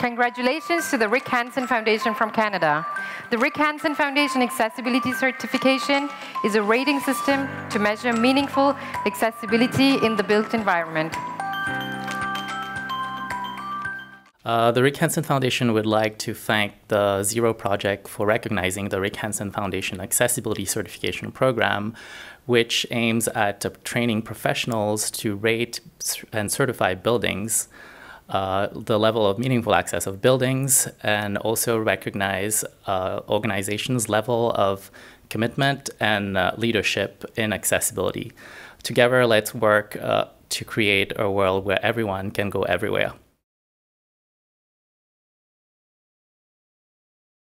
Congratulations to the Rick Hansen Foundation from Canada. The Rick Hansen Foundation Accessibility Certification is a rating system to measure meaningful accessibility in the built environment. The Rick Hansen Foundation would like to thank the Zero Project for recognizing the Rick Hansen Foundation Accessibility Certification Program, which aims at training professionals to rate and certify buildings, the level of meaningful access of buildings, and also recognize organizations' level of commitment and leadership in accessibility. Together, let's work to create a world where everyone can go everywhere.